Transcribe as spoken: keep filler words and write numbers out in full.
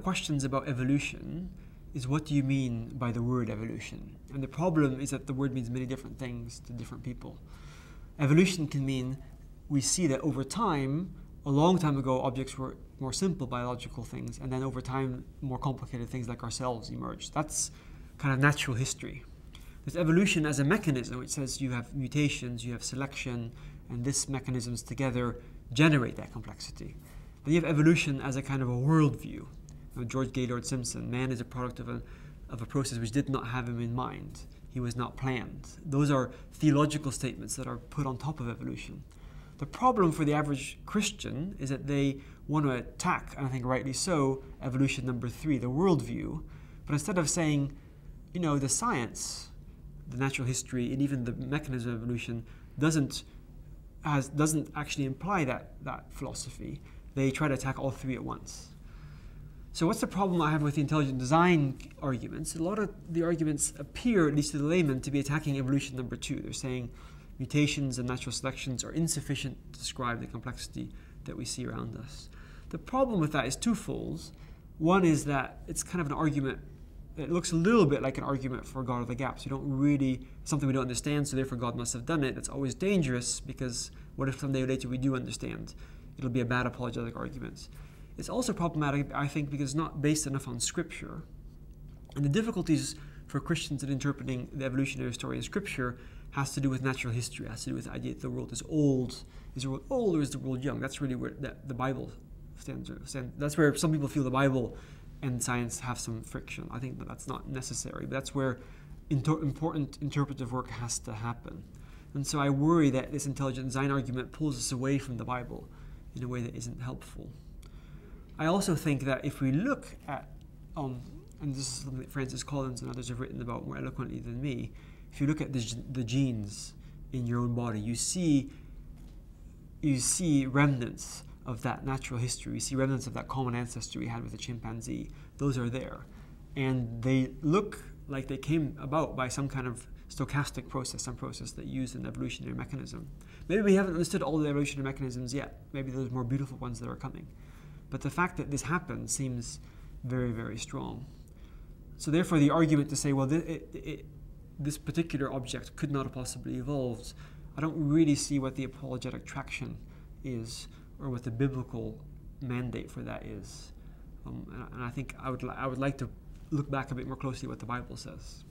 questions about evolution is, what do you mean by the word evolution? And the problem is that the word means many different things to different people. Evolution can mean, we see that over time, a long time ago, objects were more simple biological things, and then over time, more complicated things like ourselves emerged. That's kind of natural history. There's evolution as a mechanism, which says you have mutations, you have selection, and these mechanisms together generate that complexity. Then you have evolution as a kind of a worldview. Now, George Gaylord Simpson, man is a product of a, of a process which did not have him in mind. He was not planned. Those are theological statements that are put on top of evolution. The problem for the average Christian is that they want to attack, and I think rightly so, evolution number three, the worldview. But instead of saying, you know, the science, the natural history, and even the mechanism of evolution doesn't, has, doesn't actually imply that, that philosophy, they try to attack all three at once. So what's the problem I have with the intelligent design arguments? A lot of the arguments appear, at least to the layman, to be attacking evolution number two. They're saying mutations and natural selections are insufficient to describe the complexity that we see around us. The problem with that is twofold. One is that it's kind of an argument that looks a little bit like an argument for God of the gaps. You don't really, something we don't understand, so therefore God must have done it. That's always dangerous, because what if someday later we do understand? It'll be a bad apologetic argument. It's also problematic, I think, because it's not based enough on Scripture. And the difficulties for Christians in interpreting the evolutionary story in Scripture has to do with natural history, has to do with the idea that the world is old. Is the world old or is the world young? That's really where the, the Bible stands, stands. That's where some people feel the Bible and science have some friction. I think that that's not necessary, but that's where inter- important interpretive work has to happen. And so I worry that this intelligent design argument pulls us away from the Bible in a way that isn't helpful. I also think that if we look at, um, and this is something that Francis Collins and others have written about more eloquently than me, if you look at the, the genes in your own body, you see, you see remnants of that natural history. You see remnants of that common ancestry we had with the chimpanzee. Those are there. And they look like they came about by some kind of stochastic process, some process that used an evolutionary mechanism. Maybe we haven't understood all the evolutionary mechanisms yet. Maybe there's more beautiful ones that are coming. But the fact that this happened seems very, very strong. So therefore, the argument to say, well, th it, it, this particular object could not have possibly evolved, I don't really see what the apologetic traction is or what the biblical mandate for that is. Um, and, and I think I would, li I would like to look back a bit more closely at what the Bible says.